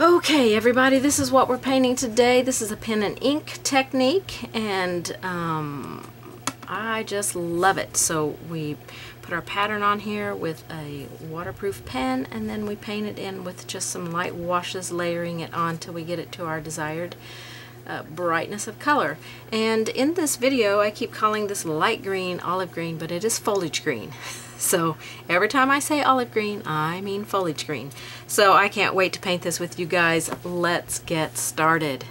Okay everybody, this is what we're painting today. This is a pen and ink technique, and I just love it. So we put our pattern on here with a waterproof pen, and then we paint it in with just some light washes, layering it on till we get it to our desired brightness of color. And in this video I keep calling this light green olive green, but it is foliage green. So every time I say olive green, I mean foliage green. So I can't wait to paint this with you guys. Let's get started.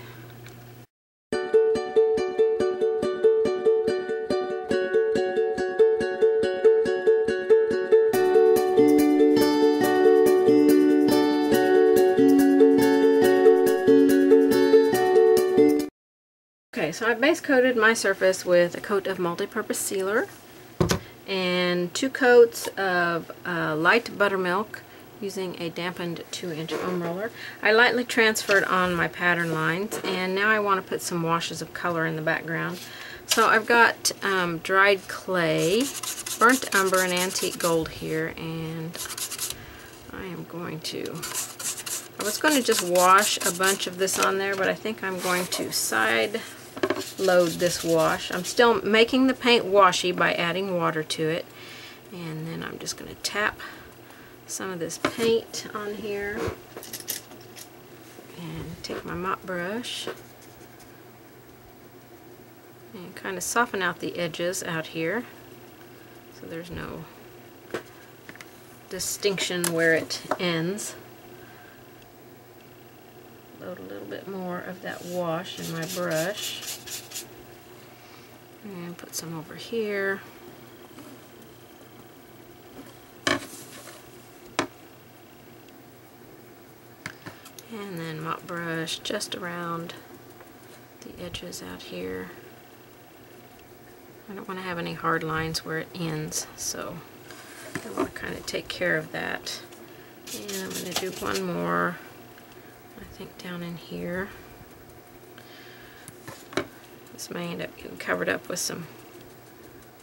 So I base coated my surface with a coat of multi-purpose sealer and 2 coats of light buttermilk using a dampened 2-inch foam roller. I lightly transferred on my pattern lines, and now I want to put some washes of color in the background. So I've got dried clay, burnt umber, and antique gold here, and I was going to just wash a bunch of this on there, but I think I'm going to side load this wash. I'm still making the paint washy by adding water to it, and then I'm just going to tap some of this paint on here and take my mop brush and kind of soften out the edges out here so there's no distinction where it ends. Load a little bit more of that wash in my brush and put some over here. And then mop brush just around the edges out here. I don't want to have any hard lines where it ends, so I want to kind of take care of that. And I'm going to do one more, I think, down in here. This may end up getting covered up with some,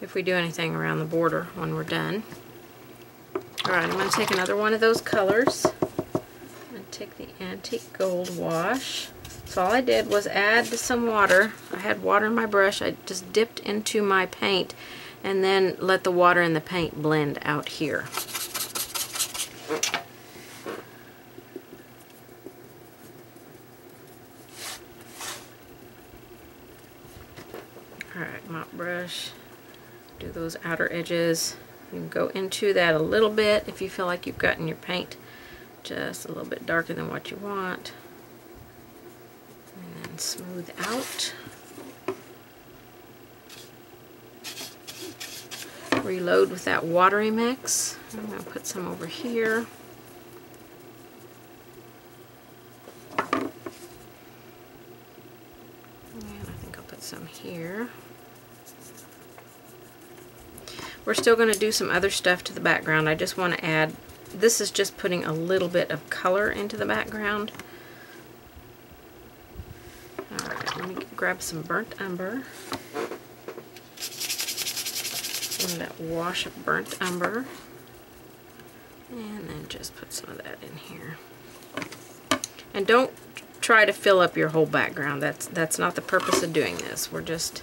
if we do anything around the border when we're done. Alright, I'm going to take another one of those colors and take the antique gold wash. So all I did was add some water. I had water in my brush. I just dipped into my paint and then let the water and the paint blend out here. Do those outer edges. You can go into that a little bit if you feel like you've gotten your paint just a little bit darker than what you want, and then smooth out. Reload with that watery mix. I'm going to put some over here. And I think I'll put some here. We're still going to do some other stuff to the background. I just want to add, this is just putting a little bit of color into the background. All right, let me grab some burnt umber. Some of that wash of burnt umber. And then just put some of that in here. And don't try to fill up your whole background. That's not the purpose of doing this. We're just,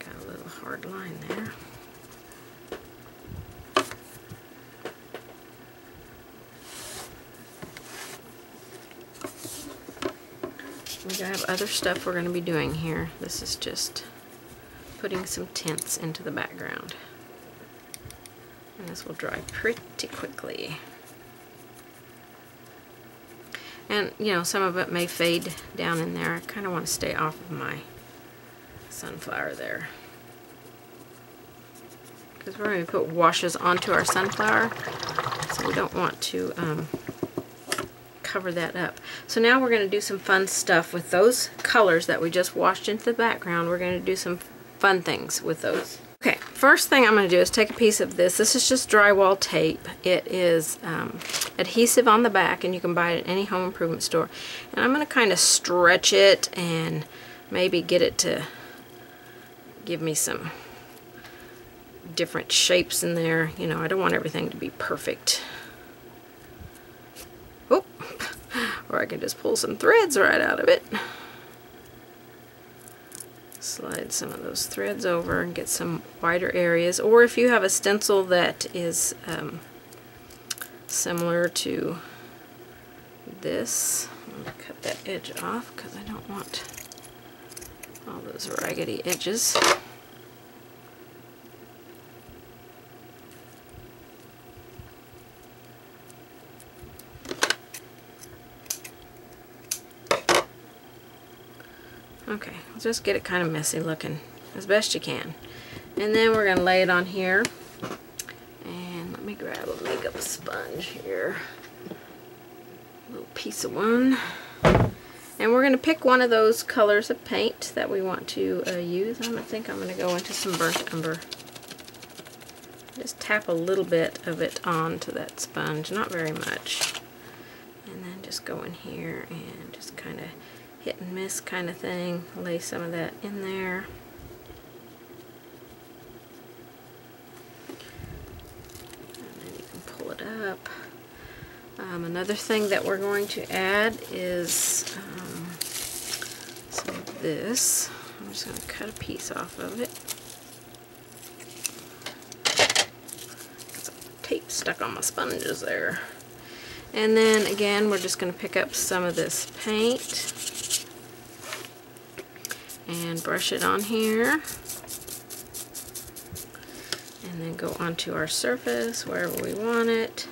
got a little hard line there. We have other stuff we're going to be doing here. This is just putting some tints into the background. And this will dry pretty quickly. And you know, some of it may fade down in there. I kind of want to stay off of my sunflower there, because we're going to put washes onto our sunflower, so we don't want to cover that up. So now we're going to do some fun stuff with those colors that we just washed into the background. We're going to do some fun things with those. Okay, first thing I'm going to do is take a piece of this. This is just drywall tape. It is adhesive on the back, and you can buy it at any home improvement store. And I'm going to kind of stretch it and maybe get it to give me some different shapes in there. You know, I don't want everything to be perfect. or I can just pull some threads right out of it. Slide some of those threads over and get some wider areas. Or if you have a stencil that is similar to this, I'm going to cut that edge off because I don't want all those raggedy edges. Okay, let's just get it kind of messy looking as best you can. And then we're going to lay it on here. And let me grab a makeup sponge here. A little piece of one. And we're going to pick one of those colors of paint that we want to use. I think I'm going to go into some burnt umber. Just tap a little bit of it onto that sponge, not very much. And then just go in here and just kind of hit and miss kind of thing. Lay some of that in there. And then you can pull it up. Another thing that we're going to add is some of this. I'm just going to cut a piece off of it. Got some tape stuck on my sponges there. And then again, we're just going to pick up some of this paint and brush it on here, and then go onto our surface wherever we want it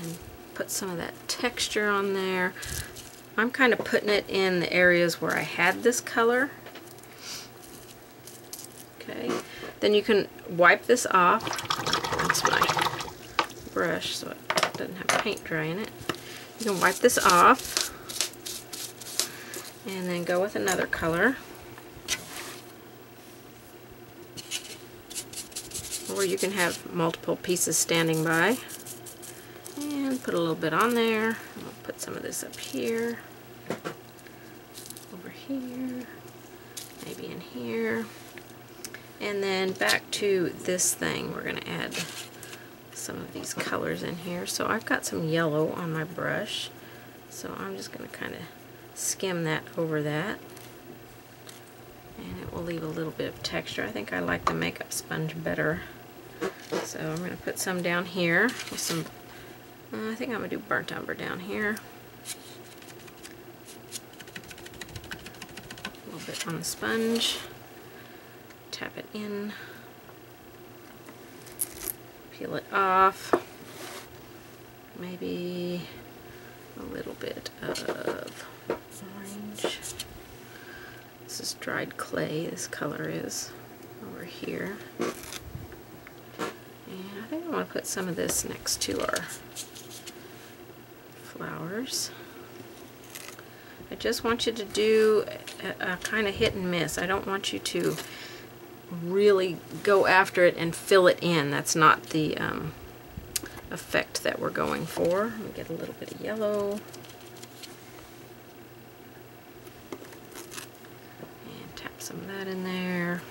and put some of that texture on there. I'm kind of putting it in the areas where I had this color. Okay, then you can wipe this off. That's my brush so it doesn't have paint dry in it. You can wipe this off and then go with another color. Or you can have multiple pieces standing by. And put a little bit on there. I'll put some of this up here, over here, maybe in here. And then back to this thing, we're going to add some of these colors in here. So I've got some yellow on my brush. So I'm just going to kind of skim that over that. And it will leave a little bit of texture. I think I like the makeup sponge better. So I'm going to put some down here. With some, I think I'm going to do burnt umber down here. A little bit on the sponge. Tap it in. Peel it off. Maybe a little bit of orange. This is dried clay, this color is, over here. And I think I want to put some of this next to our flowers. I just want you to do a kind of hit and miss. I don't want you to really go after it and fill it in. That's not the effect that we're going for. Let me get a little bit of yellow. And tap some of that in there.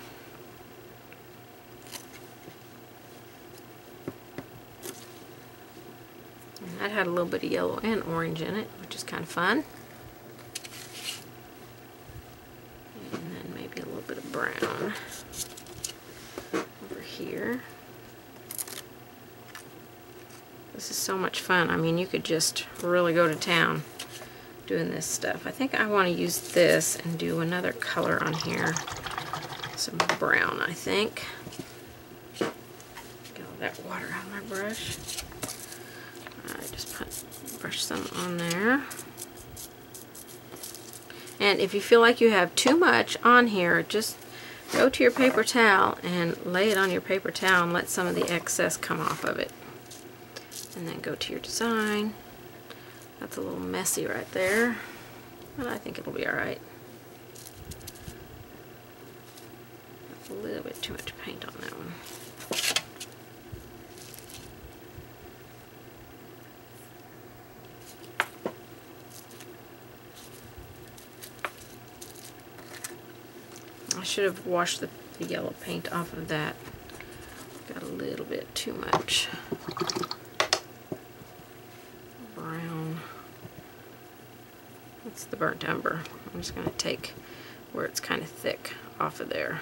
And that had a little bit of yellow and orange in it, which is kind of fun. And then maybe a little bit of brown over here. This is so much fun. I mean, you could just really go to town doing this stuff. I think I want to use this and do another color on here. Some brown, I think. Get all that water out of my brush. Alright, just brush some on there. And if you feel like you have too much on here, just go to your paper towel and lay it on your paper towel and let some of the excess come off of it. And then go to your design. That's a little messy right there, but I think it'll be alright. That's a little bit too much paint on that one. I should have washed the yellow paint off of that. Got a little bit too much. That's the burnt umber. I'm just going to take where it's kind of thick off of there.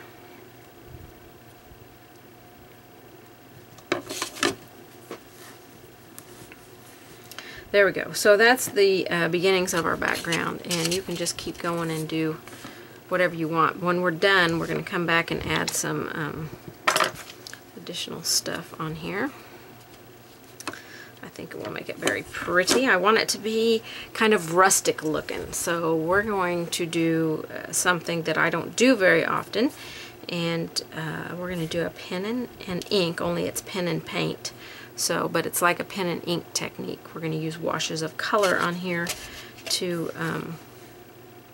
There we go. So that's the beginnings of our background, and you can just keep going and do whatever you want. When we're done, we're going to come back and add some additional stuff on here. I think it will make it very pretty. I want it to be kind of rustic looking, so we're going to do something that I don't do very often, and we're going to do a pen and ink, only it's pen and paint. So, but it's like a pen and ink technique. We're going to use washes of color on here to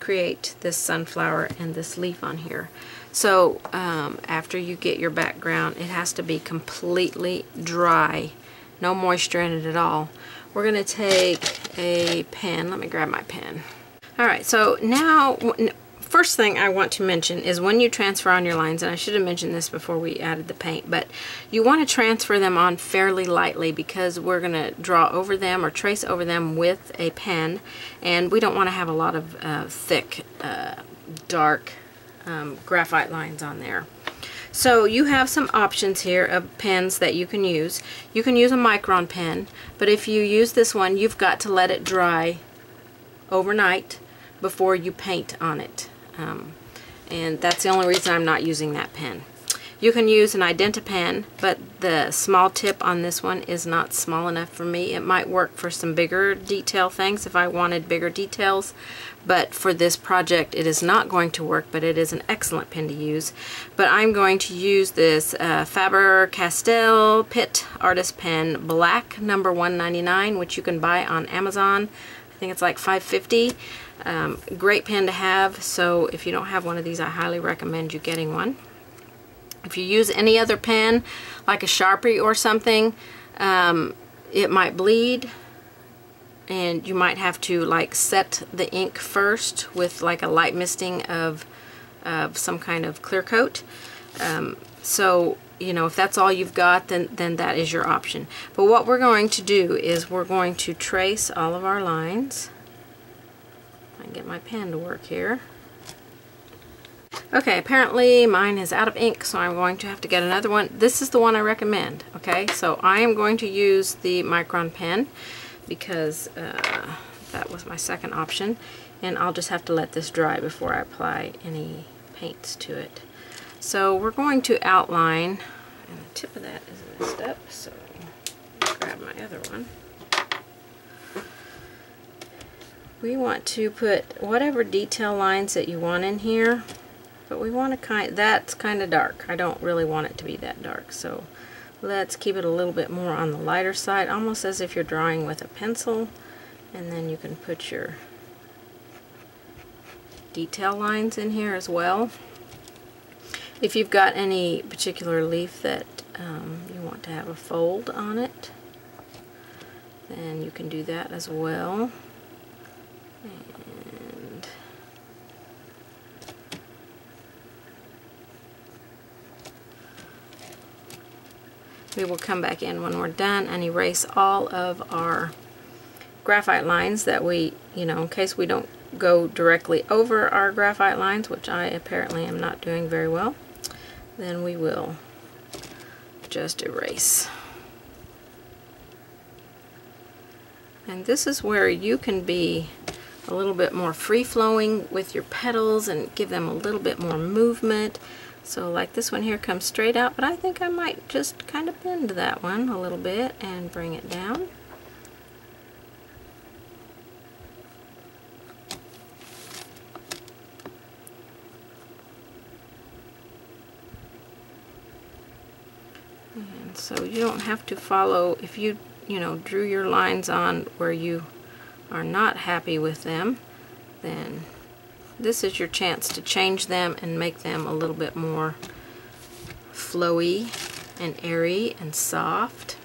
create this sunflower and this leaf on here. So after you get your background, it has to be completely dry, no moisture in it at all. We're going to take a pen. Let me grab my pen. Alright, so now first thing I want to mention is when you transfer on your lines, and I should have mentioned this before we added the paint, but you want to transfer them on fairly lightly because we're going to draw over them or trace over them with a pen, and we don't want to have a lot of thick, dark graphite lines on there. So you have some options here of pens that you can use. You can use a Micron pen, but if you use this one, you've got to let it dry overnight before you paint on it. And that's the only reason I'm not using that pen. You can use an Identi-pen, but the small tip on this one is not small enough for me. It might work for some bigger detail things if I wanted bigger details, but for this project it is not going to work, but it is an excellent pen to use. But I'm going to use this Faber-Castell Pitt Artist Pen Black number 199, which you can buy on Amazon. I think it's like $5.50. Great pen to have, so if you don't have one of these, I highly recommend you getting one. If you use any other pen, like a Sharpie or something, it might bleed, and you might have to like set the ink first with like a light misting of some kind of clear coat. So you know, if that's all you've got, then that is your option. But what we're going to do is we're going to trace all of our lines. I can get my pen to work here. Okay, apparently mine is out of ink, so I'm going to have to get another one. This is the one I recommend. Okay, so I am going to use the Micron pen because that was my second option, and I'll just have to let this dry before I apply any paints to it. So we're going to outline, and the tip of that is messed up, so I'll grab my other one. We want to put whatever detail lines that you want in here, but we want to that's kind of dark. I don't really want it to be that dark, so let's keep it a little bit more on the lighter side, almost as if you're drawing with a pencil, and then you can put your detail lines in here as well. If you've got any particular leaf that you want to have a fold on it, then you can do that as well. And we will come back in when we're done and erase all of our graphite lines that we, you know, in case we don't go directly over our graphite lines, which I apparently am not doing very well, then we will just erase. And this is where you can be a little bit more free-flowing with your petals and give them a little bit more movement. So like this one here comes straight out, but I think I might just kind of bend that one a little bit and bring it down. And so you don't have to follow, if you know, drew your lines on where you are not happy with them, then this is your chance to change them and make them a little bit more flowy and airy and soft.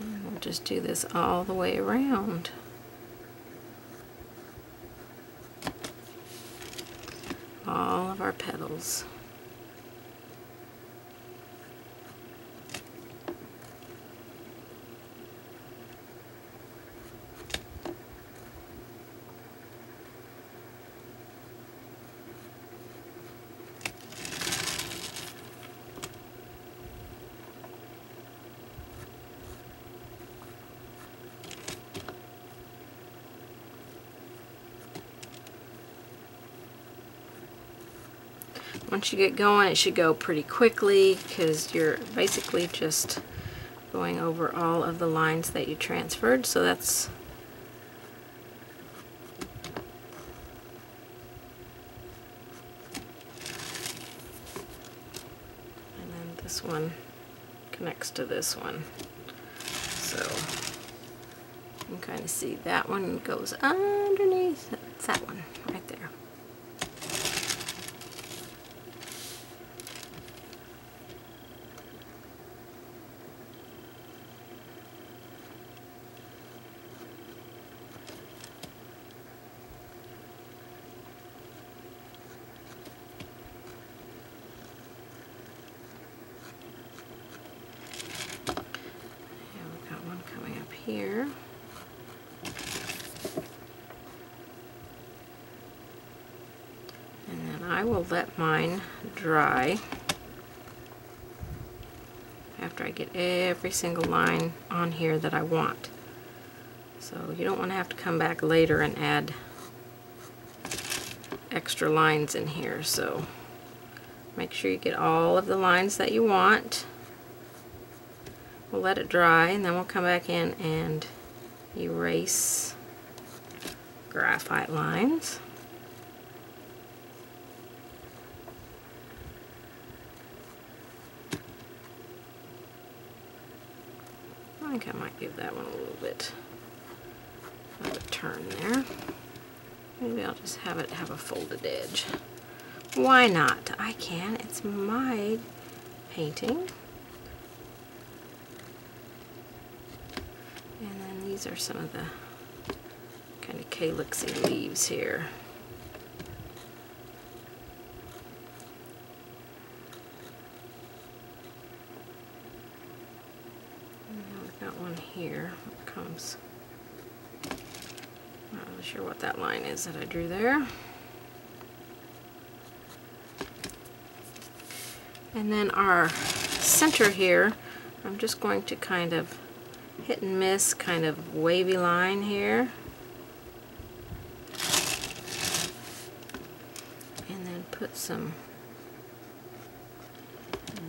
And we'll just do this all the way around. All of our petals. Once you get going, it should go pretty quickly because you're basically just going over all of the lines that you transferred. So that's this one connects to this one, so you can kind of see that one goes underneath. That's that one right there. Here. And then I will let mine dry after I get every single line on here that I want. So you don't want to have to come back later and add extra lines in here. So make sure you get all of the lines that you want. We'll let it dry and then we'll come back in and erase graphite lines. I think I might give that one a little bit of a turn there. Maybe I'll just have it have a folded edge. Why not? I can. It's my painting. And then these are some of the kind of calyxy leaves here. And now we've got one here that comes. Not really sure what that line is that I drew there. And then our center here, I'm just going to kind of hit and miss, kind of wavy line here, and then put some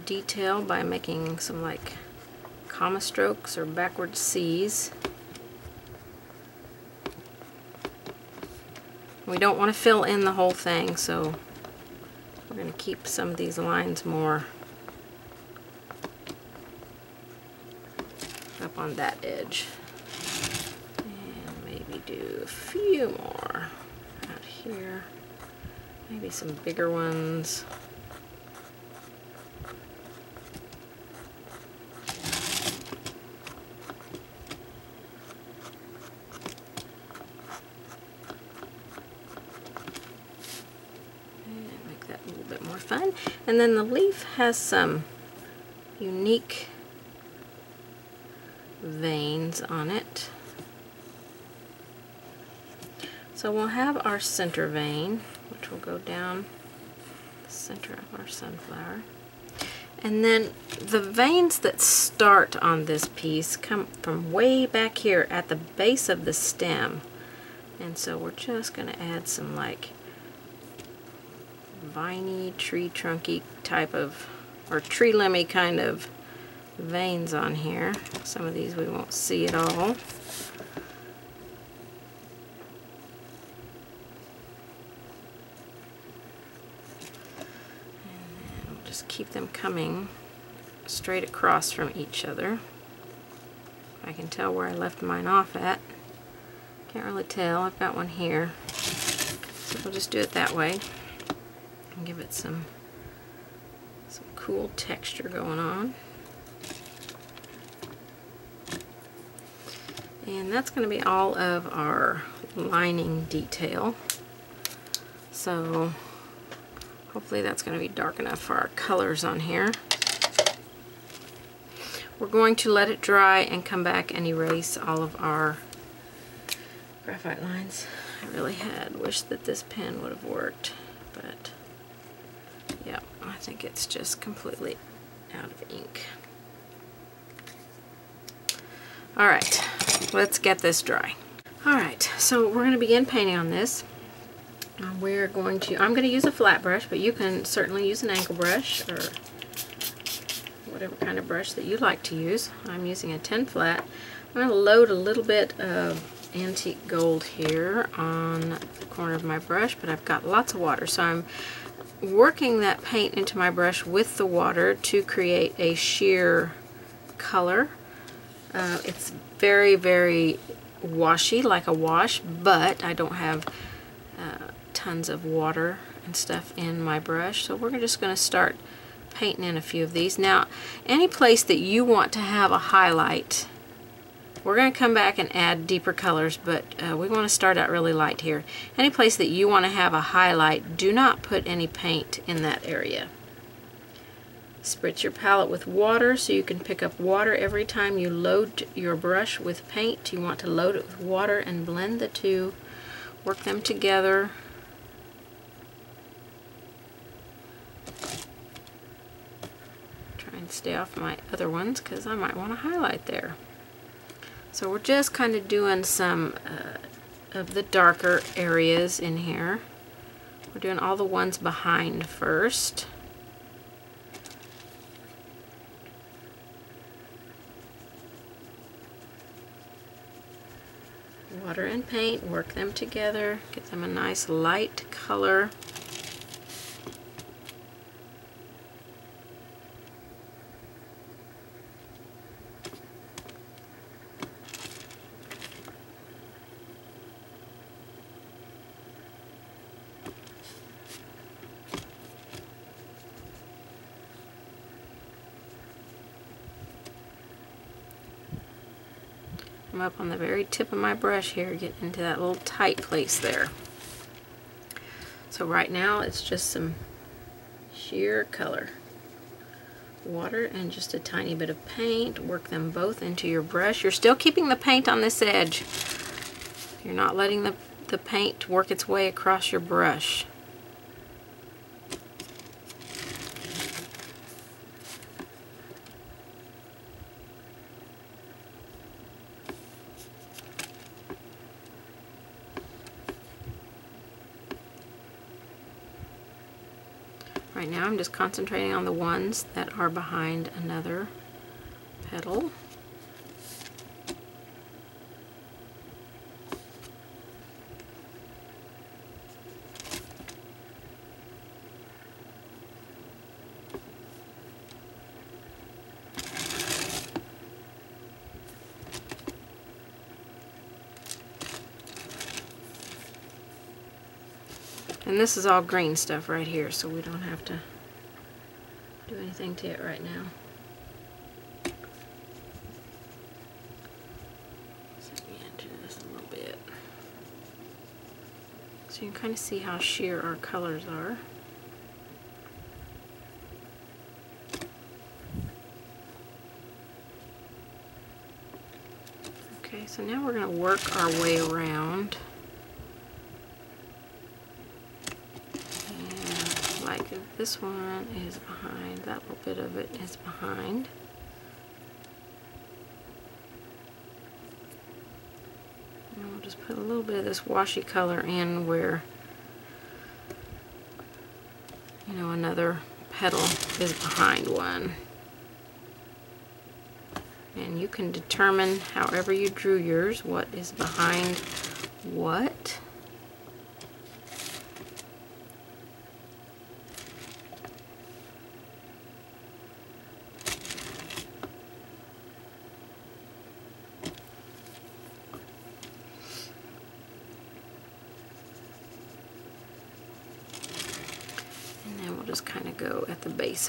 detail by making some like comma strokes or backward C's. We don't want to fill in the whole thing, so we're going to keep some of these lines more up on that edge, and maybe do a few more out here, maybe some bigger ones. And make that a little bit more fun. And then the leaf has some unique veins on it. So we'll have our center vein, which will go down the center of our sunflower. And then the veins that start on this piece come from way back here at the base of the stem. And so we're just going to add some like viney, tree trunky type of, or tree limby kind of veins on here. Some of these we won't see at all. And we'll just keep them coming straight across from each other. I can tell where I left mine off at. Can't really tell. I've got one here. So we'll just do it that way and give it some cool texture going on. And that's going to be all of our lining detail. So hopefully that's going to be dark enough for our colors on here. We're going to let it dry and come back and erase all of our graphite lines. I really had wished that this pen would have worked, but yeah, I think it's just completely out of ink. All right, let's get this dry. All right, so we're going to begin painting on this. We're going to, I'm going to use a flat brush, but you can certainly use an angle brush or whatever kind of brush that you like to use. I'm using a 10 flat. I'm going to load a little bit of antique gold here on the corner of my brush, but I've got lots of water, so I'm working that paint into my brush with the water to create a sheer color. It's very, very washy, like a wash, but I don't have tons of water and stuff in my brush, so we're just going to start painting in a few of these. Now, any place that you want to have a highlight, we're going to come back and add deeper colors, but we want to start out really light here. Any place that you want to have a highlight, do not put any paint in that area. Spritz your palette with water so you can pick up water every time you load your brush with paint. You want to load it with water and blend the two, work them together. Try and stay off my other ones because I might want to highlight there. So we're just kind of doing some of the darker areas in here. We're doing all the ones behind first. Water and paint, work them together, get them a nice light color. Up on the very tip of my brush here, get into that little tight place there. So right now it's just some sheer color. Water and just a tiny bit of paint. Work them both into your brush. You're still keeping the paint on this edge. You're not letting the paint work its way across your brush. Right now I'm just concentrating on the ones that are behind another petal. And this is all green stuff right here, so we don't have to do anything to it right now. So we enter this a little bit. So you can kind of see how sheer our colors are. Okay, so now we're going to work our way around. This one is behind, that little bit of it is behind. And we'll just put a little bit of this washy color in where, you know, another petal is behind one. And you can determine, however you drew yours, what is behind what.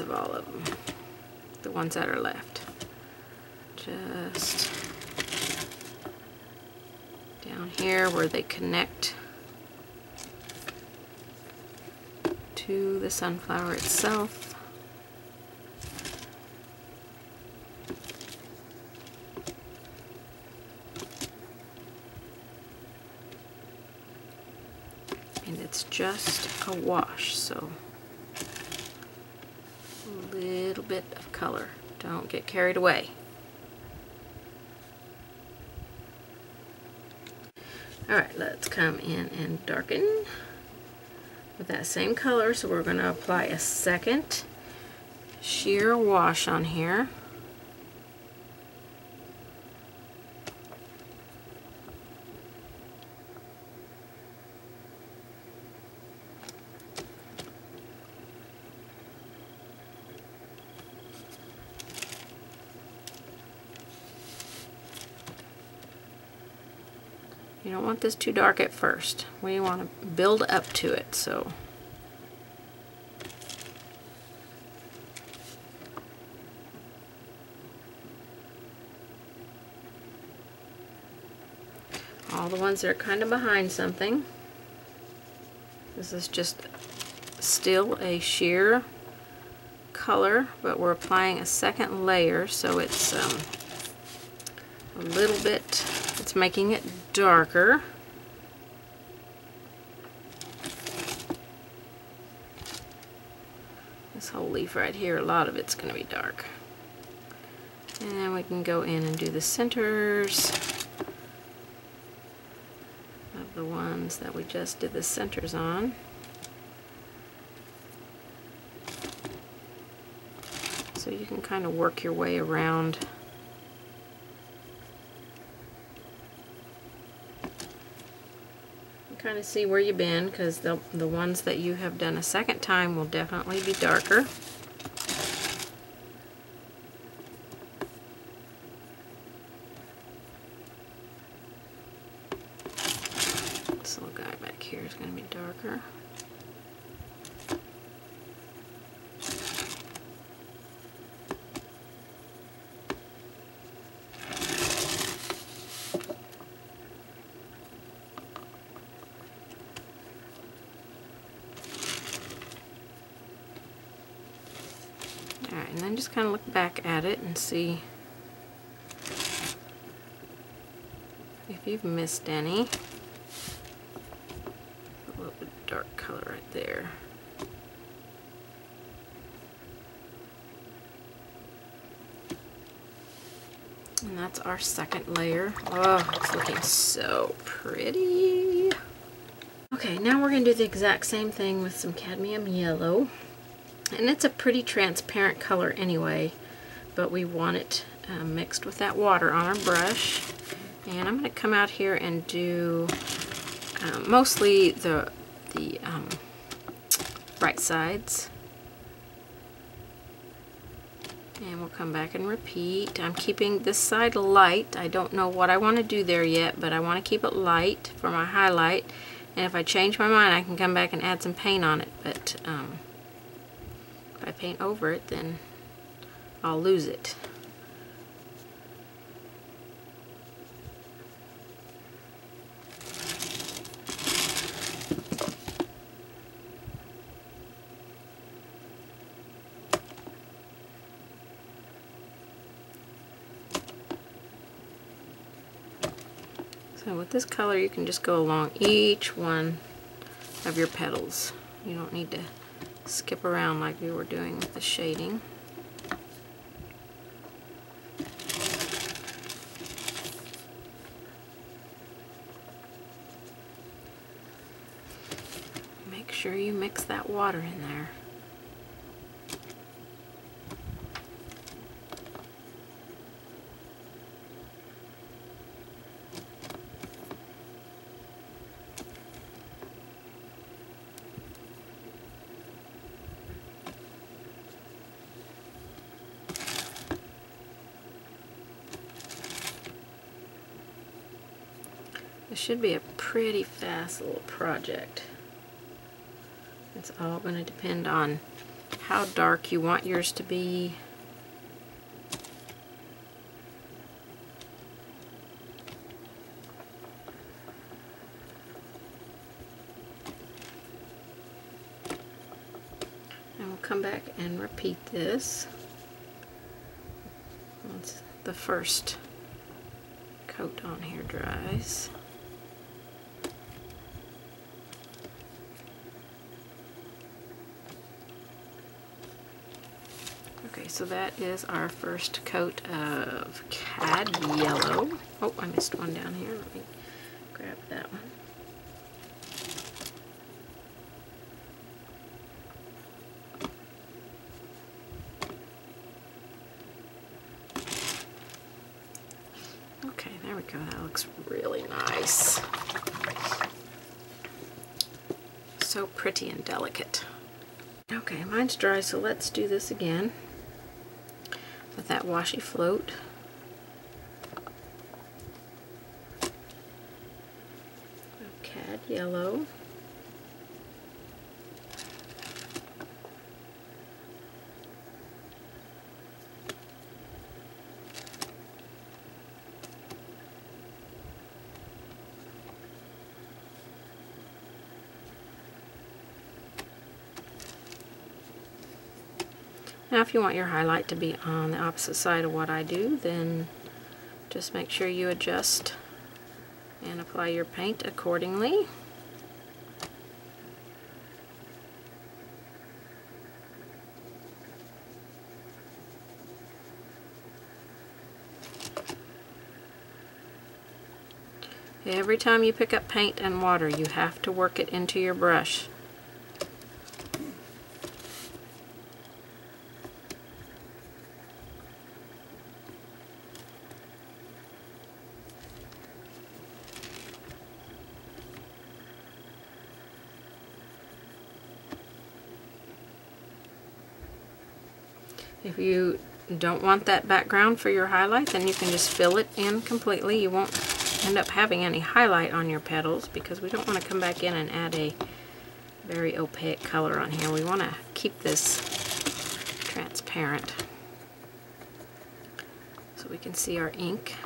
Of all of them, the ones that are left, just down here where they connect to the sunflower itself. And it's just a wash, so bit of color. Don't get carried away. Alright, let's come in and darken. with that same color. So we're going to apply a second sheer wash on here. You don't want this too dark at first. We want to build up to it, so. All the ones that are kind of behind something. This is just still a sheer color, but we're applying a second layer, so it's a little bit, it's making it darker. This whole leaf right here, a lot of it's going to be dark. And then we can go in and do the centers of the ones that we just did the centers on. So you can kind of work your way around to see where you've been, because the ones that you have done a second time will definitely be darker. This little guy back here is going to be darker. Just kind of look back at it and see if you've missed any. A little bit of dark color right there. And that's our second layer. Oh, it's looking so pretty. Okay, now we're going to do the exact same thing with some cadmium yellow. And it's a pretty transparent color anyway, but we want it mixed with that water on our brush. And I'm going to come out here and do mostly the bright sides. And we'll come back and repeat. I'm keeping this side light. I don't know what I want to do there yet, but I want to keep it light for my highlight. And if I change my mind, I can come back and add some paint on it. But if I paint over it, then I'll lose it. So with this color, you can just go along each one of your petals. You don't need to skip around like we were doing with the shading. Make sure you mix that water in there. Should be a pretty fast little project. It's all going to depend on how dark you want yours to be. And we'll come back and repeat this once the first coat on here dries. So that is our first coat of cad yellow. Oh, I missed one down here. Let me grab that one. Okay, there we go. That looks really nice. So pretty and delicate. Okay, mine's dry, so let's do this again with that washi float. Cad yellow. Now if you want your highlight to be on the opposite side of what I do, then just make sure you adjust and apply your paint accordingly. Every time you pick up paint and water, you have to work it into your brush. If you don't want that background for your highlight, then you can just fill it in completely. You won't end up having any highlight on your petals because we don't want to come back in and add a very opaque color on here. We want to keep this transparent so we can see our ink.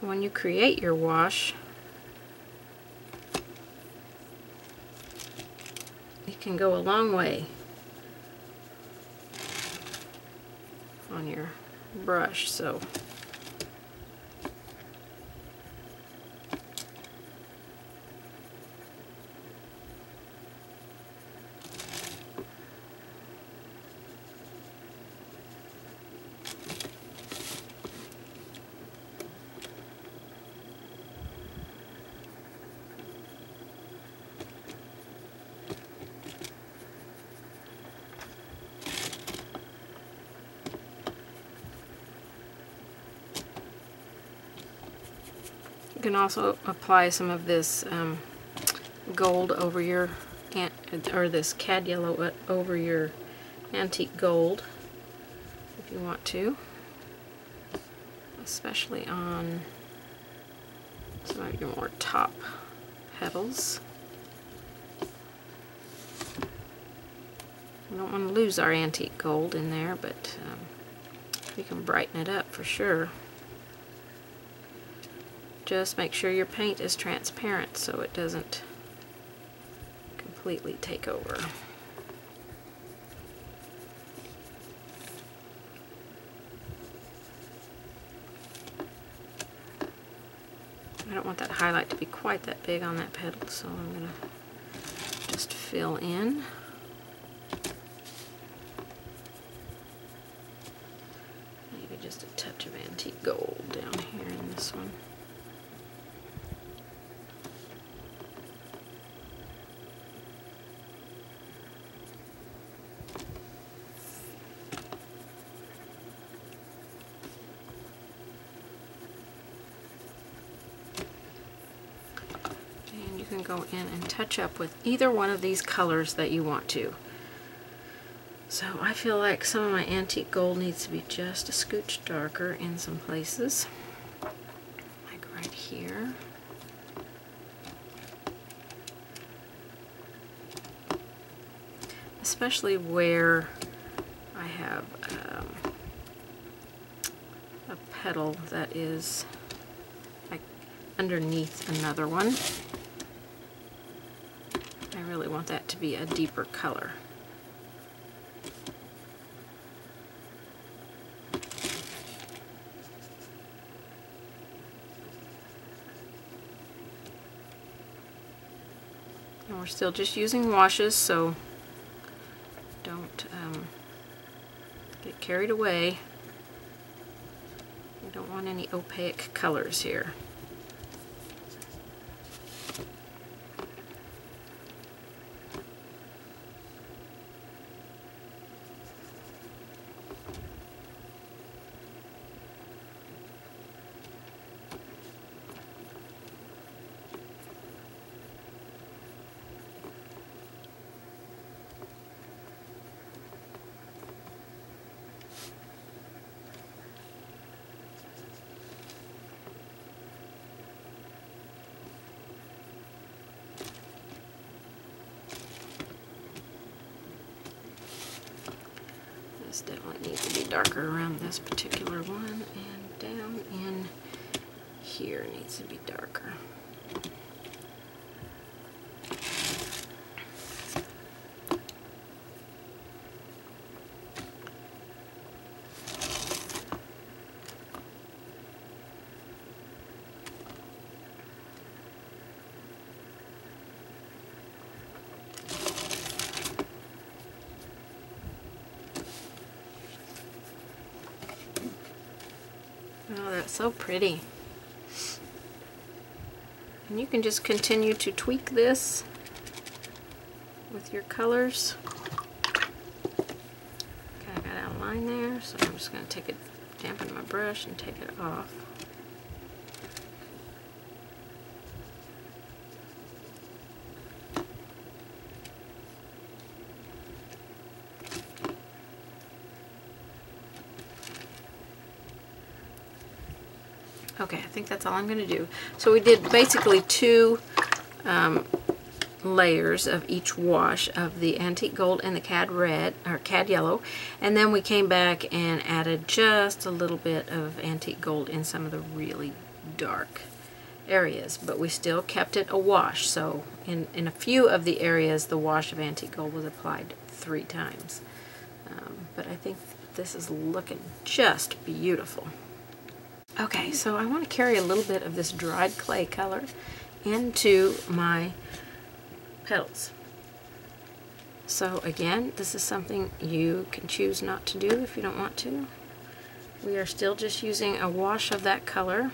When you create your wash, it can go a long way on your brush. So you can also apply some of this gold over your, or this cad yellow over your antique gold if you want to, especially on some of your more top petals. We don't want to lose our antique gold in there, but we can brighten it up for sure. Just make sure your paint is transparent so it doesn't completely take over. I don't want that highlight to be quite that big on that petal, so I'm going to just fill in. Maybe just a touch of antique gold down here in this one. Go in and touch up with either one of these colors that you want to. So I feel like some of my antique gold needs to be just a scooch darker in some places, like right here. Especially where I have a petal that is like underneath another one. Want that to be a deeper color. And we're still just using washes, so don't get carried away. We don't want any opaque colors here. It needs to be darker around this particular one, and down in here needs to be darker. Oh, that's so pretty. And you can just continue to tweak this with your colors. Okay, I got out of line there, so I'm just going to take it, dampen my brush and take it off. Okay, I think that's all I'm going to do. So we did basically two layers of each wash of the antique gold and the cad red, or cad yellow, and then we came back and added just a little bit of antique gold in some of the really dark areas, but we still kept it a wash. So in a few of the areas, the wash of antique gold was applied 3 times. But I think this is looking just beautiful. Okay, so I want to carry a little bit of this dried clay color into my petals. So again, this is something you can choose not to do if you don't want to. We are still just using a wash of that color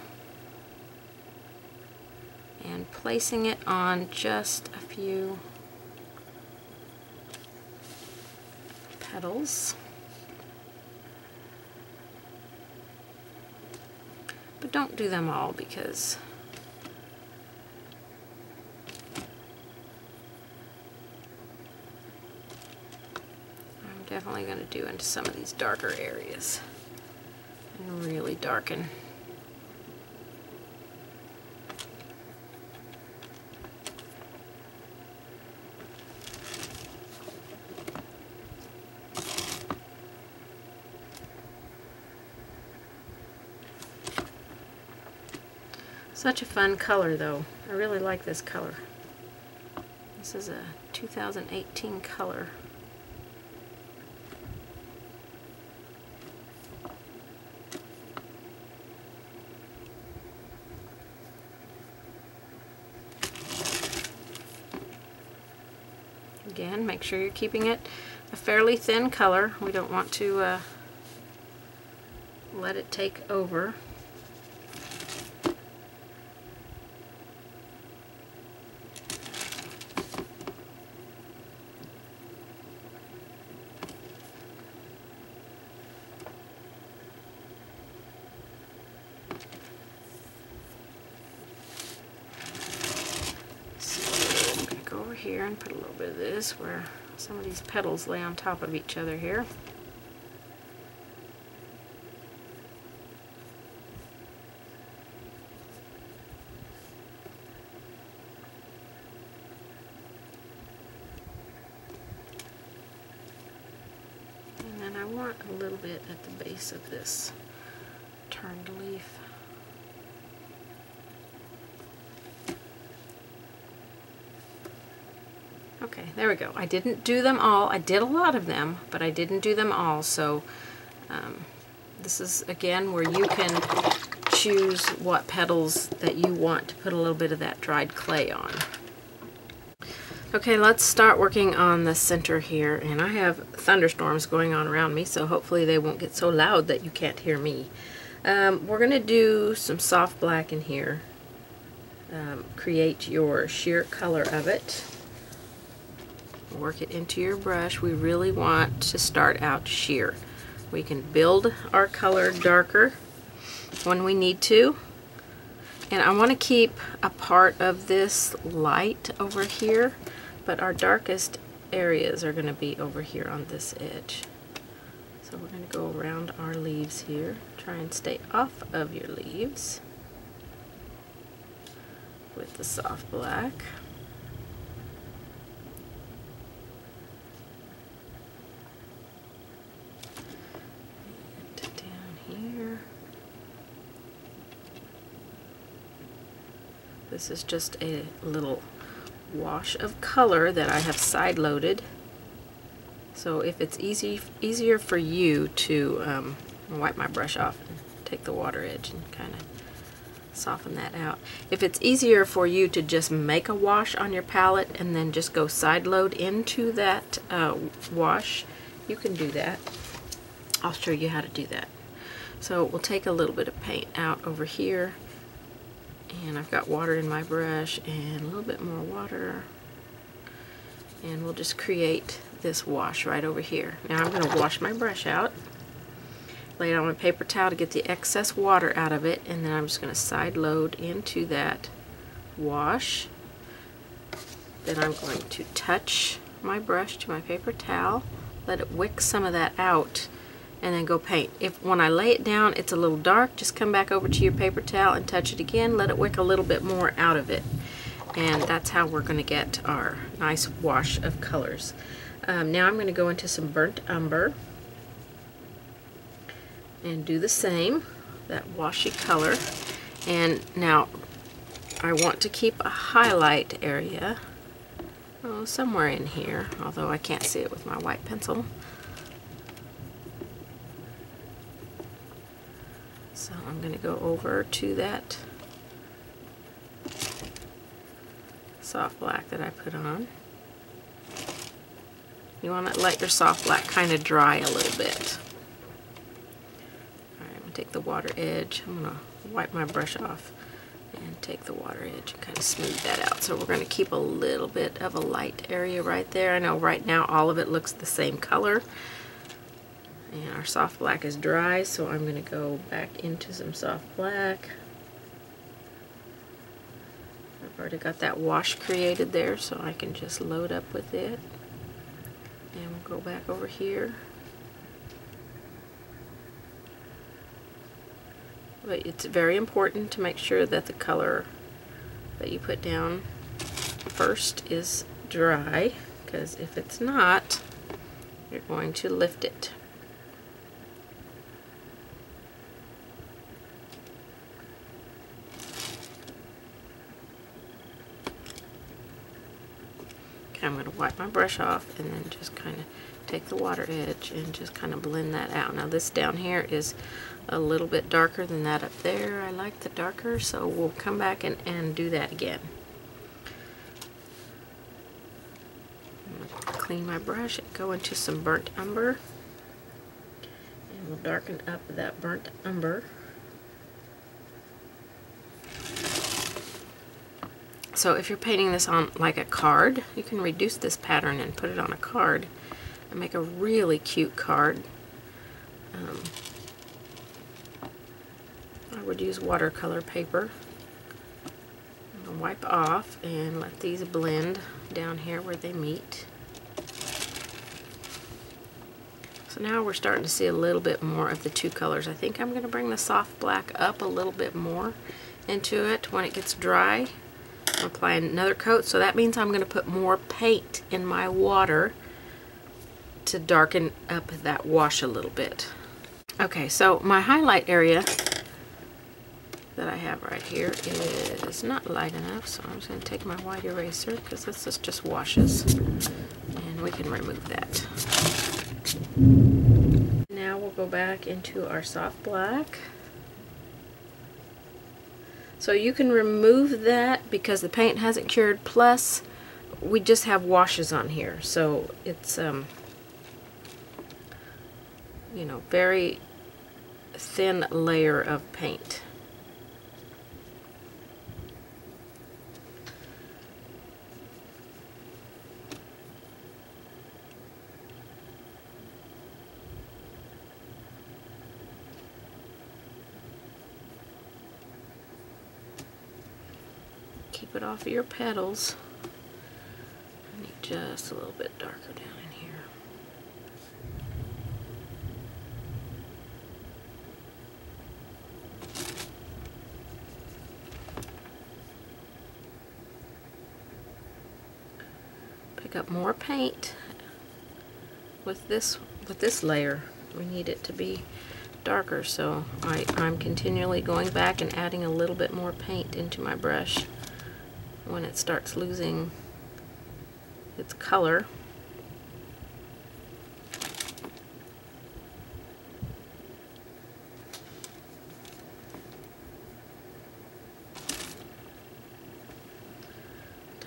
and placing it on just a few petals. But don't do them all, because I'm definitely going to do into some of these darker areas and really darken. Such a fun color, though. I really like this color. This is a 2018 color. Again, make sure you're keeping it a fairly thin color. We don't want to let it take over. Here and put a little bit of this where some of these petals lay on top of each other here. And then I want a little bit at the base of this turned leaf. Okay, there we go. I didn't do them all. I did a lot of them, but I didn't do them all. So this is, again, where you can choose what petals that you want to put a little bit of that dried clay on. Okay, let's start working on the center here. And I have thunderstorms going on around me, so hopefully they won't get so loud that you can't hear me. We're going to do some soft black in here. Create your sheer color of it. Work it into your brush. We really want to start out sheer. We can build our color darker when we need to. And I want to keep a part of this light over here, but our darkest areas are going to be over here on this edge. So we're going to go around our leaves here. Try and stay off of your leaves with the soft black. This is just a little wash of color that I have side-loaded. So if it's easier for you to wipe my brush off and take the water edge and kind of soften that out. If it's easier for you to just make a wash on your palette and then just go side load into that wash, you can do that. I'll show you how to do that. So we'll take a little bit of paint out over here, and I've got water in my brush and a little bit more water, and we'll just create this wash right over here. Now I'm going to wash my brush out, lay it on a paper towel to get the excess water out of it, and then I'm just going to side load into that wash. Then I'm going to touch my brush to my paper towel, let it wick some of that out, and then go paint. If when I lay it down it's a little dark, just come back over to your paper towel and touch it again, let it wick a little bit more out of it. And that's how we're going to get our nice wash of colors. Now I'm going to go into some burnt umber and do the same, that washy color. And now I want to keep a highlight area somewhere in here, although I can't see it with my white pencil. So I'm going to go over to that soft black that I put on. You want to let your soft black kind of dry a little bit. Alright, I'm going to take the water edge. I'm going to wipe my brush off and take the water edge and kind of smooth that out. So we're going to keep a little bit of a light area right there. I know right now all of it looks the same color. And our soft black is dry, so I'm going to go back into some soft black. I've already got that wash created there, so I can just load up with it. And we'll go back over here. But it's very important to make sure that the color that you put down first is dry, because if it's not, you're going to lift it. I'm going to wipe my brush off and then just kind of take the water edge and just kind of blend that out. Now this down here is a little bit darker than that up there. I like the darker, so we'll come back and do that again. I'm going to clean my brush and go into some burnt umber, and we'll darken up that burnt umber. So if you're painting this on like a card, you can reduce this pattern and put it on a card and make a really cute card. I would use watercolor paper. I'm going to wipe off and let these blend down here where they meet. So now we're starting to see a little bit more of the two colors. I think I'm going to bring the soft black up a little bit more into it when it gets dry. Apply another coat, so that means I'm going to put more paint in my water to darken up that wash a little bit. Okay, so my highlight area that I have right here is not light enough, so I'm just going to take my white eraser, because this is just washes, and we can remove that. Now we'll go back into our soft black. So you can remove that because the paint hasn't cured, plus we just have washes on here. So it's, you know, very thin layer of paint. Keep it off of your petals. I need just a little bit darker down in here. Pick up more paint with this layer. We need it to be darker, so I'm continually going back and adding a little bit more paint into my brush. when it starts losing its color.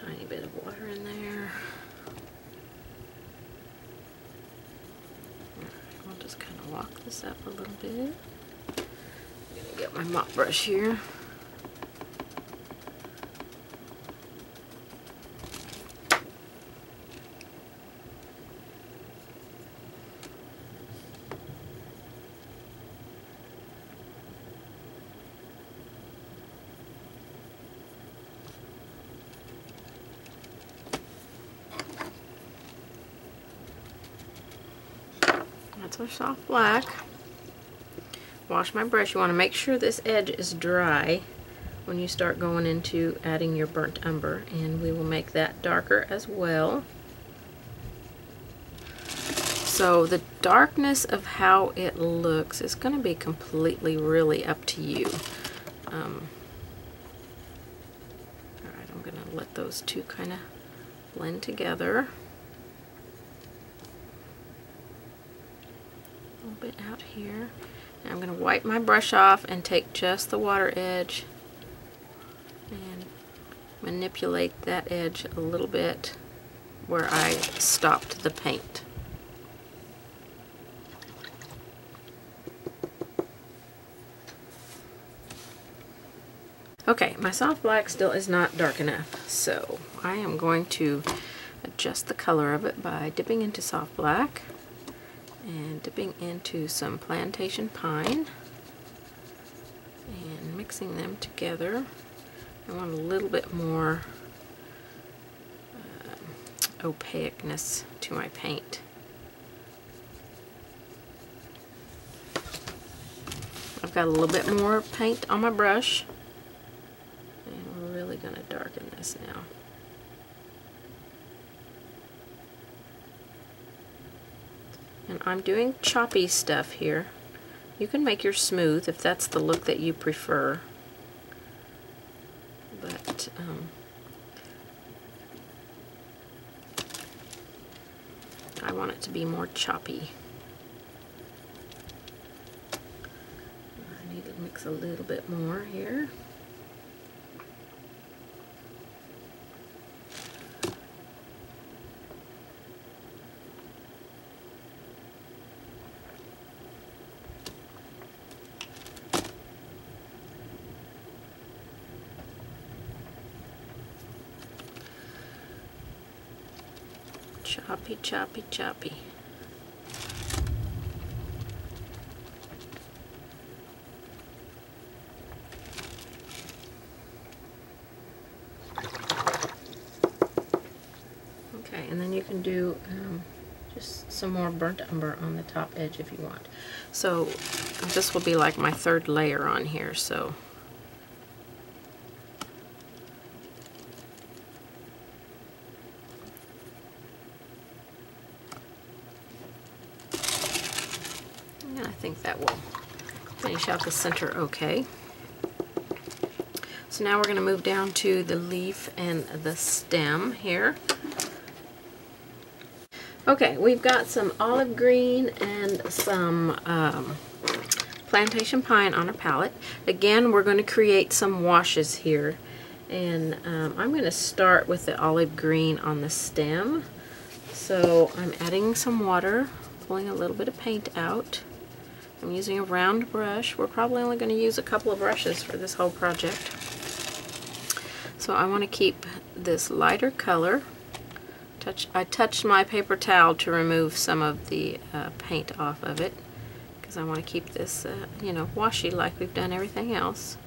Tiny bit of water in there. I'll just kind of walk this up a little bit. I'm going to get my mop brush here. That's our soft black. Wash my brush. You want to make sure this edge is dry when you start going into adding your burnt umber, and we will make that darker as well. So the darkness of how it looks is going to be completely really up to you. Alright, I'm going to let those two kind of blend together. Bit out here. Now I'm going to wipe my brush off and take just the water edge and manipulate that edge a little bit where I stopped the paint. Okay, my soft black still is not dark enough, so I am going to adjust the color of it by dipping into soft black and dipping into some plantation pine and mixing them together. I want a little bit more opaqueness to my paint. I've got a little bit more paint on my brush, and we're really going to darken this now. And I'm doing choppy stuff here. You can make your smooth if that's the look that you prefer. But I want it to be more choppy. I need to mix a little bit more here. Choppy, choppy, choppy. Okay, and then you can do just some more burnt umber on the top edge if you want. So this will be like my third layer on here, so I think that will finish out the center okay. So now we're going to move down to the leaf and the stem here. Okay, we've got some olive green and some plantation pine on our palette. Again, we're going to create some washes here, and I'm going to start with the olive green on the stem. So I'm adding some water, pulling a little bit of paint out. I'm using a round brush. We're probably only going to use a couple of brushes for this whole project. So I want to keep this lighter color. I touched my paper towel to remove some of the paint off of it because I want to keep this, you know, washy like we've done everything else.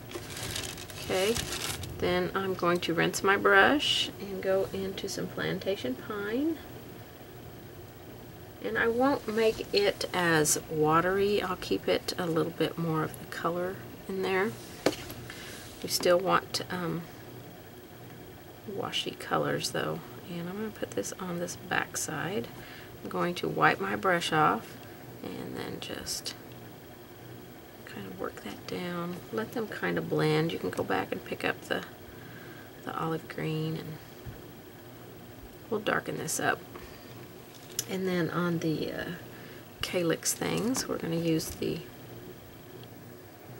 Okay, then I'm going to rinse my brush and go into some plantation pine. And I won't make it as watery. I'll keep it a little bit more of the color in there. We still want washy colors though. And I'm going to put this on this back side. I'm going to wipe my brush off and then just kind of work that down. Let them kind of blend. You can go back and pick up the the olive green, and we'll darken this up. And then on the calyx things, we're going to use the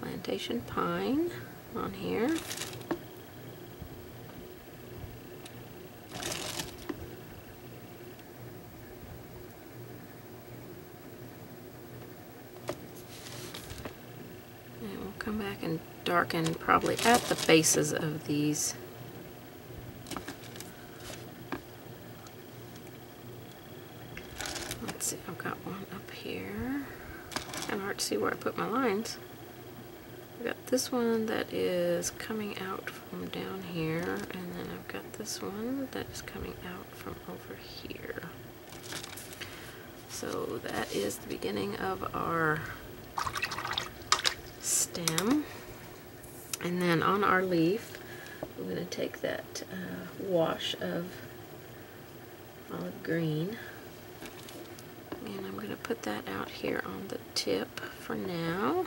plantation pine on here. And we'll come back and darken probably at the bases of these. Let's see, I've got one up here. Kind of hard to see where I put my lines. I've got this one that is coming out from down here, and then I've got this one that is coming out from over here. So that is the beginning of our stem. And then on our leaf, we're going to take that wash of olive green, and I'm going to put that out here on the tip for now.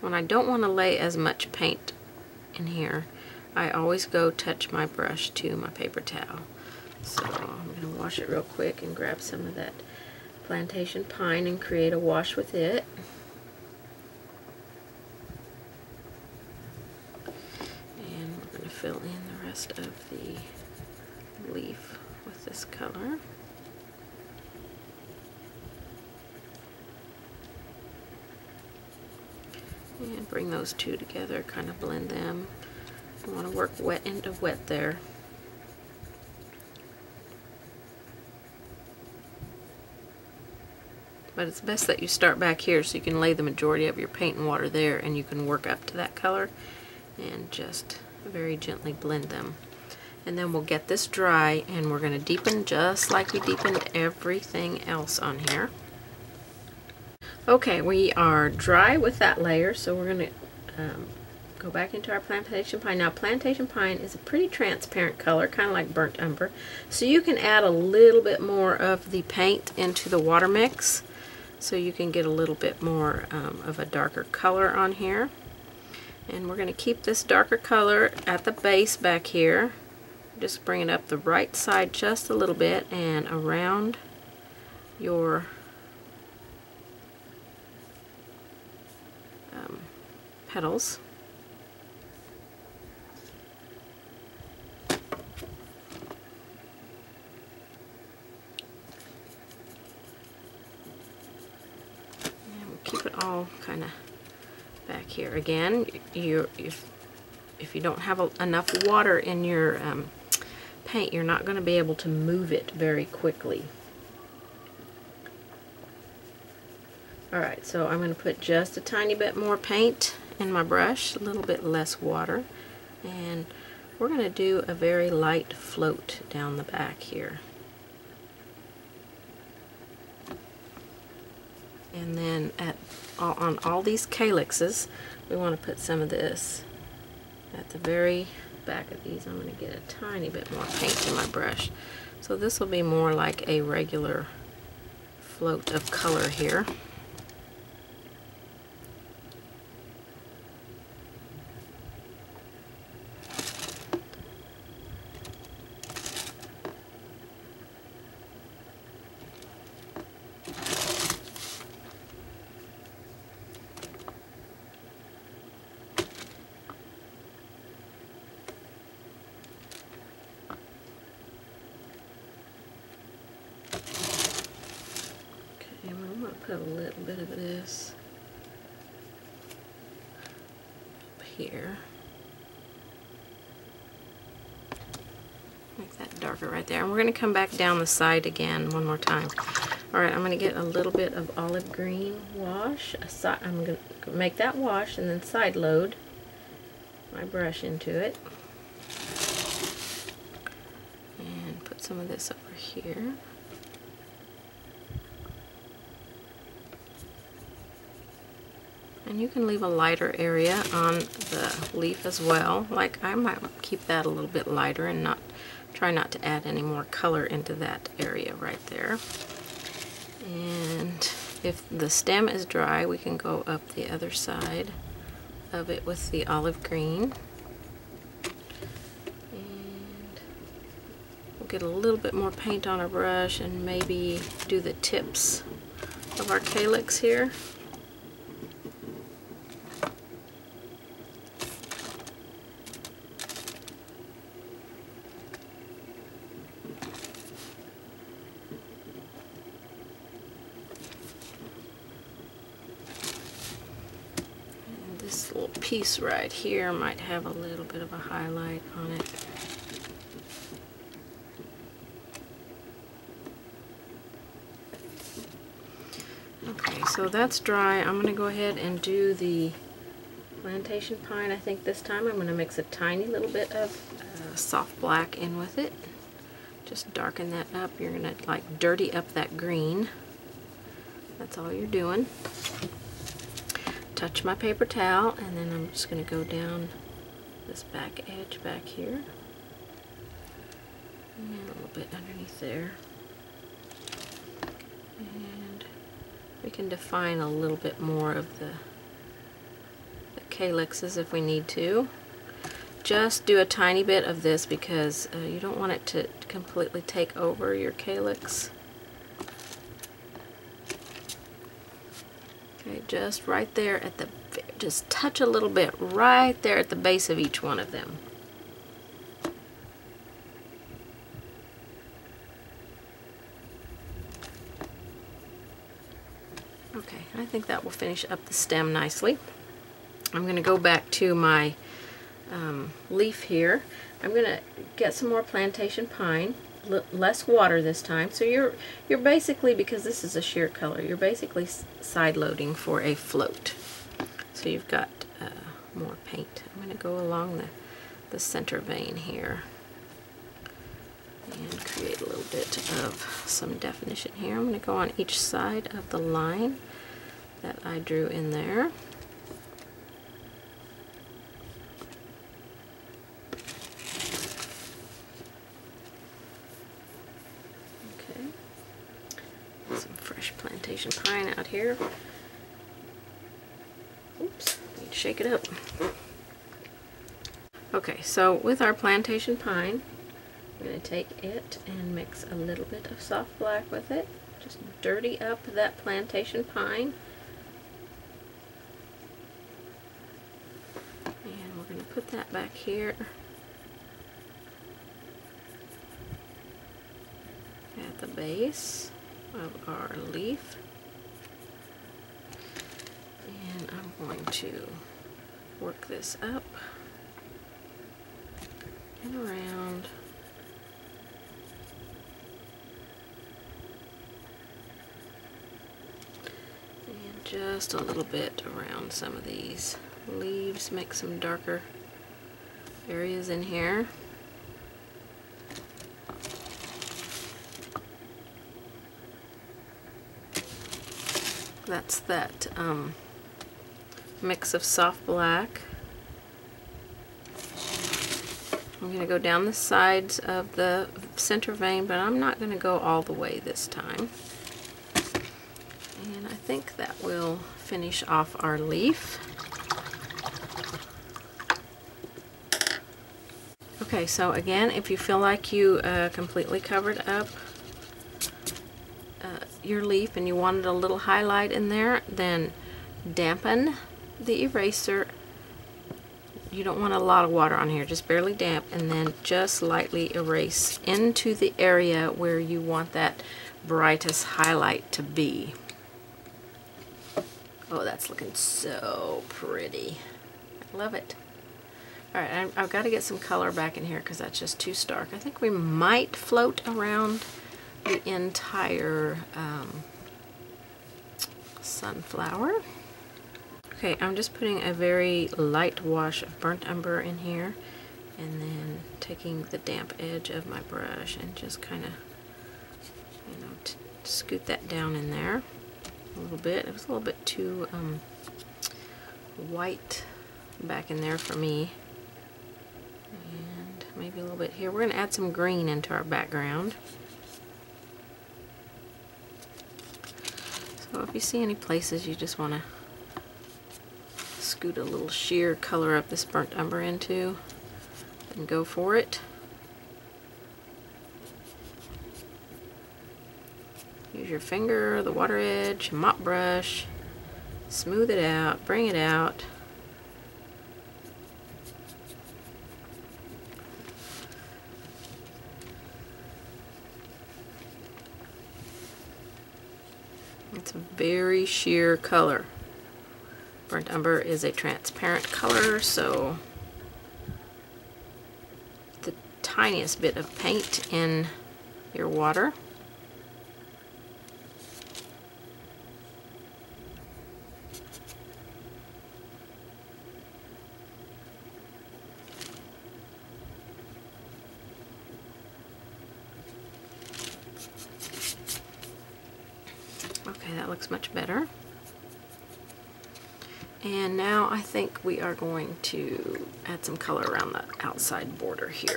When I don't want to lay as much paint in here, I always go touch my brush to my paper towel. So I'm going to wash it real quick and grab some of that plantation pine and create a wash with it. And we're going to fill in the rest of the leaf with this color. And bring those two together, kind of blend them. You want to work wet into wet there. But it's best that you start back here so you can lay the majority of your paint and water there, and you can work up to that color and just very gently blend them. And then we'll get this dry, and we're going to deepen just like we deepened everything else on here. Okay, we are dry with that layer, so we're going to go back into our plantation pine. Now, plantation pine is a pretty transparent color, kind of like burnt umber, so you can add a little bit more of the paint into the water mix, so you can get a little bit more of a darker color on here. And we're going to keep this darker color at the base back here. Just bring it up the right side just a little bit and around your petals. And we'll keep it all kind of back here. Again, if you don't have enough water in your paint, you're not going to be able to move it very quickly. Alright, so I'm going to put just a tiny bit more paint in my brush, a little bit less water, and we're going to do a very light float down the back here. And then on all these calyxes, we want to put some of this at the very back of these. I'm going to get a tiny bit more paint in my brush. So this will be more like a regular float of color here. Put a little bit of this up here. Make that darker right there. And we're going to come back down the side again one more time. Alright, I'm going to get a little bit of olive green wash. I'm going to make that wash and then side load my brush into it. And put some of this over here. And you can leave a lighter area on the leaf as well. Like, I might keep that a little bit lighter and try not to add any more color into that area right there. And if the stem is dry, we can go up the other side of it with the olive green. And we'll get a little bit more paint on our brush and maybe do the tips of our calyx here. Piece right here might have a little bit of a highlight on it. Okay, so that's dry. I'm going to go ahead and do the plantation pine. I think this time I'm going to mix a tiny little bit of soft black in with it. Just darken that up. You're going to like dirty up that green. That's all you're doing. Touch my paper towel, and then I'm just going to go down this back edge back here, and a little bit underneath there, and we can define a little bit more of the calyxes if we need to. Just do a tiny bit of this because you don't want it to completely take over your calyx. Okay, just right there at the, just touch a little bit right there at the base of each one of them. Okay, I think that will finish up the stem nicely. I'm going to go back to my leaf here. I'm going to get some more plantation pine. Less water this time, so you're basically, because this is a sheer color, you're basically side loading for a float, so you've got more paint. I'm going to go along the center vein here and create a little bit of some definition here. I'm going to go on each side of the line that I drew in there. Pine out here. Oops, need to shake it up. Okay, so with our plantation pine, I'm going to take it and mix a little bit of soft black with it. Just dirty up that plantation pine. And we're going to put that back here at the base of our leaf. And I'm going to work this up and around. And just a little bit around some of these leaves, make some darker areas in here. That's that mix of soft black. I'm going to go down the sides of the center vein, but I'm not going to go all the way this time. And I think that will finish off our leaf. Okay, so again, if you feel like you completely covered up your leaf and you wanted a little highlight in there, then dampen the eraser. You don't want a lot of water on here, just barely damp, and then just lightly erase into the area where you want that brightest highlight to be. Oh, that's looking so pretty. I love it. All right, I've got to get some color back in here because that's just too stark. I think we might float around the entire sunflower. Okay, I'm just putting a very light wash of burnt umber in here, and then taking the damp edge of my brush and just kind of, you know, scoot that down in there a little bit. It was a little bit too white back in there for me, and maybe a little bit here. We're going to add some green into our background. So if you see any places you just want to scoot a little sheer color up this burnt umber into and go for it. Use your finger, the water edge, mop brush, smooth it out, bring it out. It's a very sheer color. Burnt umber is a transparent color, so the tiniest bit of paint in your water. Okay, that looks much better. And now I think we are going to add some color around the outside border here.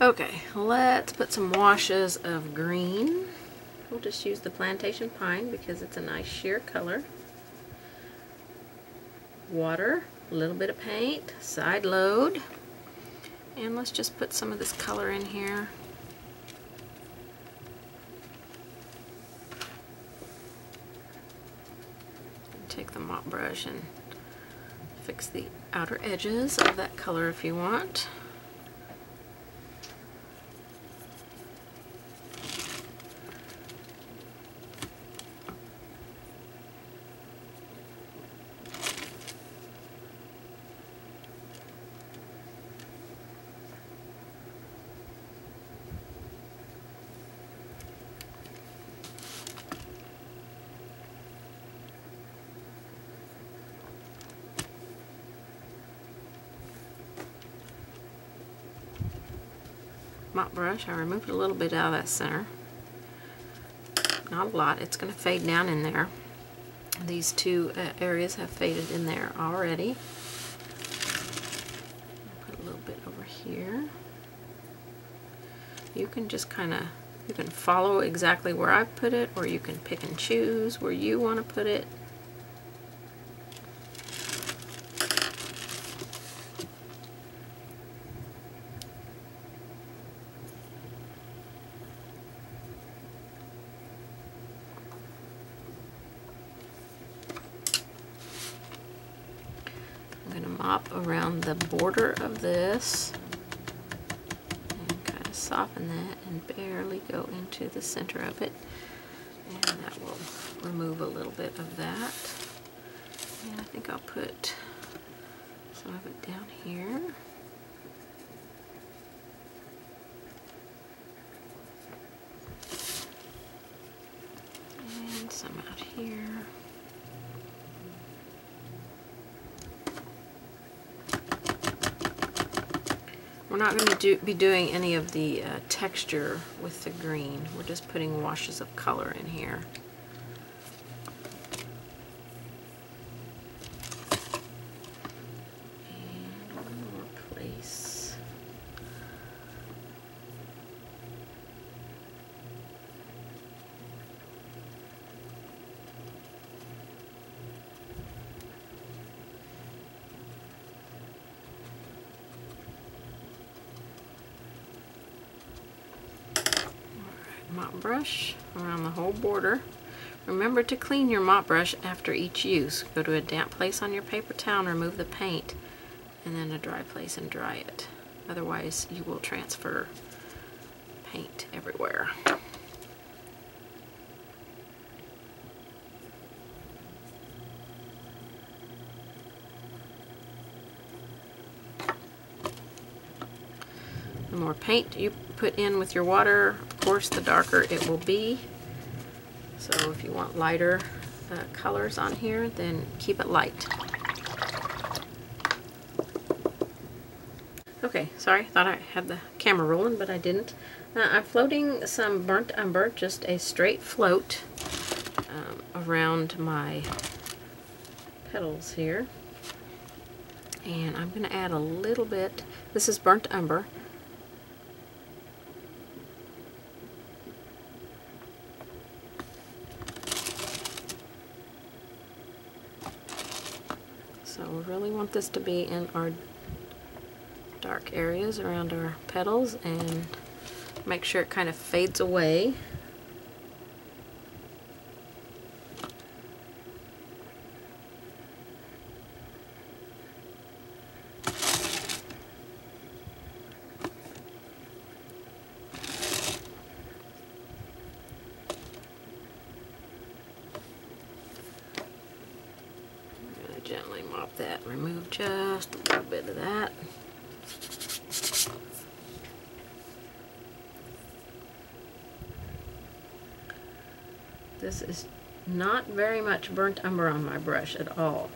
Okay, let's put some washes of green. We'll just use the plantation pine because it's a nice sheer color. Water, a little bit of paint, side load. And let's just put some of this color in here. Take the mop brush and fix the outer edges of that color if you want. Mop brush, I removed a little bit out of that center. Not a lot, it's going to fade down in there. These two areas have faded in there already. Put a little bit over here. You can just kind of, you can follow exactly where I put it, or you can pick and choose where you want to put it. Mop around the border of this and kind of soften that and barely go into the center of it, and that will remove a little bit of that. And I think I'll put some of it down here. And some out here. We're not going to be doing any of the texture with the green. We're just putting washes of color in here. And one more place. Mop brush around the whole border. Remember to clean your mop brush after each use. Go to a damp place on your paper towel and remove the paint, and then a dry place and dry it. Otherwise, you will transfer paint everywhere. The more paint you put in with your water, of course, the darker it will be. So if you want lighter colors on here, then keep it light. Okay, sorry, thought I had the camera rolling, but I didn't. I'm floating some burnt umber, just a straight float around my petals here. And I'm going to add a little bit. This is burnt umber. We really want this to be in our dark areas around our petals and make sure it kind of fades away. Gently mop that, remove just a little bit of that. This is not very much burnt umber on my brush at all.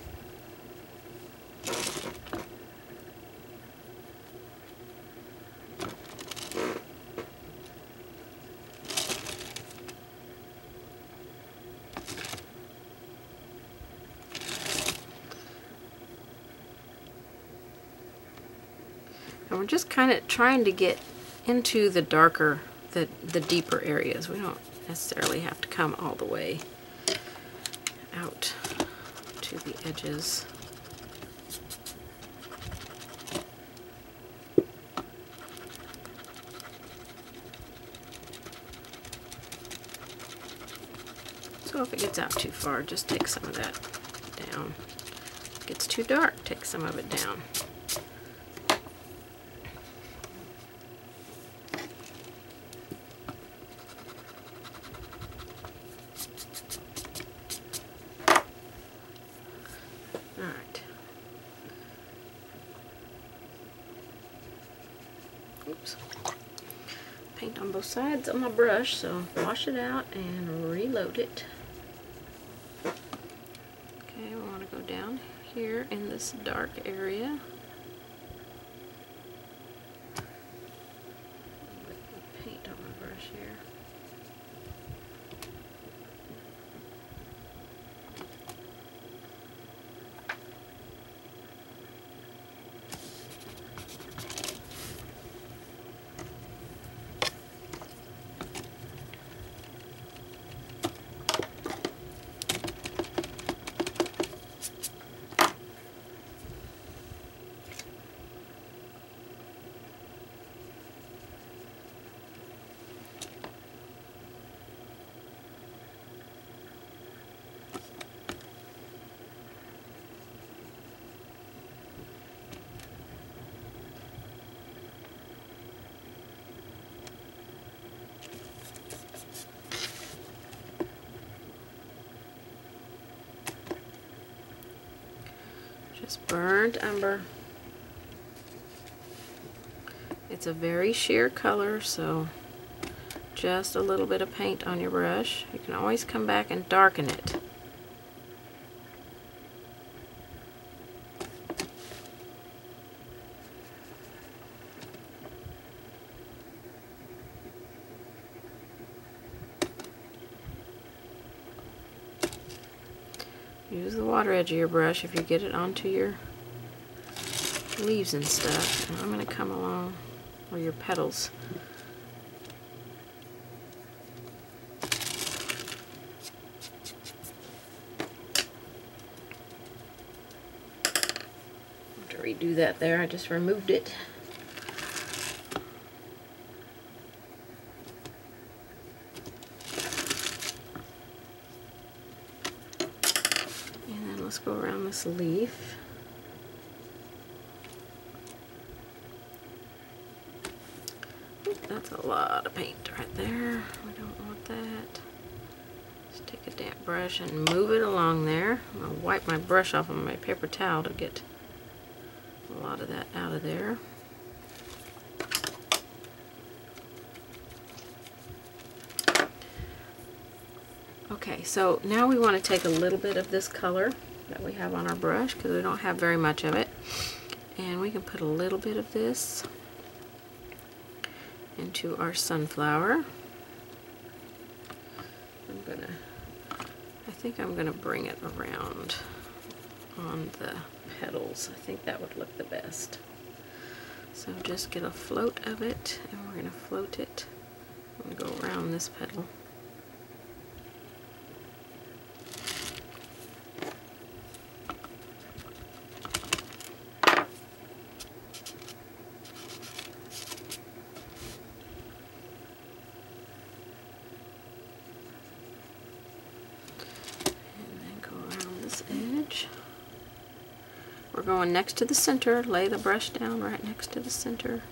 And we're just kind of trying to get into the darker, the deeper areas. We don't necessarily have to come all the way out to the edges. So if it gets out too far, just take some of that down. If it gets too dark, take some of it down. Paint on both sides of my brush, so wash it out and reload it. Okay, we want to go down here in this dark area with paint on my brush here. Just burnt umber. It's a very sheer color, so just a little bit of paint on your brush. You can always come back and darken it. Use the water edge of your brush if you get it onto your leaves and stuff. And I'm going to come along, or your petals. I have to redo that there, I just removed it. Let's go around this leaf. Oop, that's a lot of paint right there. We don't want that. Just take a damp brush and move it along there. I'm going to wipe my brush off of my paper towel to get a lot of that out of there. Okay, so now we want to take a little bit of this color that we have on our brush, because we don't have very much of it, and we can put a little bit of this into our sunflower. I think I'm gonna bring it around on the petals. I think that would look the best. So just get a float of it, and we're gonna float it. I'm gonna go around this petal. We're going next to the center. Lay the brush down right next to the center.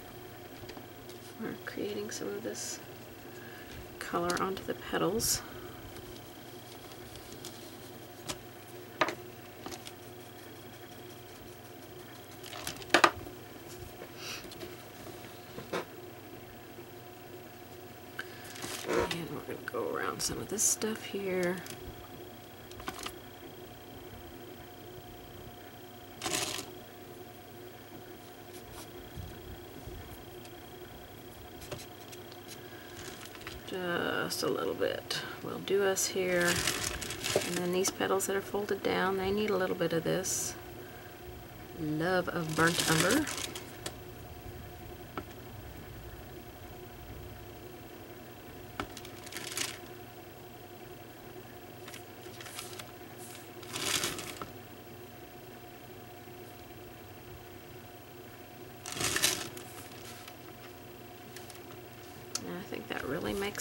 We're creating some of this color onto the petals. And we're going to go around some of this stuff here. Just a little bit will do us here. And then these petals that are folded down, they need a little bit of this love of burnt umber.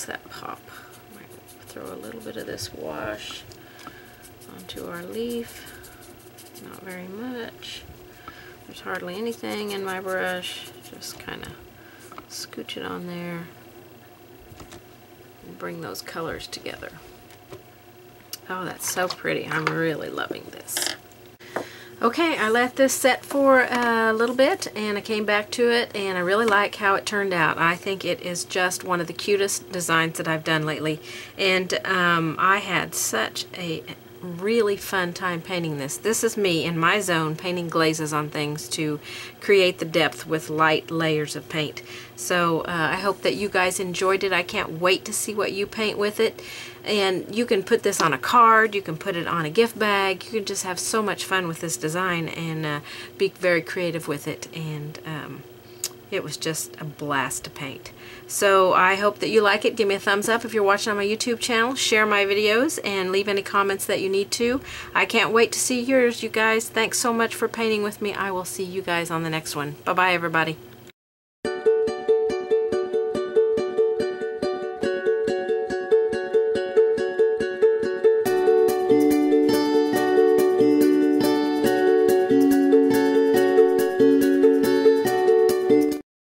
That pop. Might throw a little bit of this wash onto our leaf. Not very much. There's hardly anything in my brush. Just kind of scooch it on there and bring those colors together. Oh, that's so pretty. I'm really loving this. Okay, I let this set for a little bit and I came back to it and I really like how it turned out. I think it is just one of the cutest designs that I've done lately, and I had such a really fun time painting this. This is me in my zone, painting glazes on things to create the depth with light layers of paint. So I hope that you guys enjoyed it. I can't wait to see what you paint with it. And you can put this on a card, you can put it on a gift bag, you can just have so much fun with this design and be very creative with it. And it was just a blast to paint. So I hope that you like it. Give me a thumbs up if you're watching on my YouTube channel. Share my videos and leave any comments that you need to. I can't wait to see yours, you guys. Thanks so much for painting with me. I will see you guys on the next one. Bye-bye, everybody.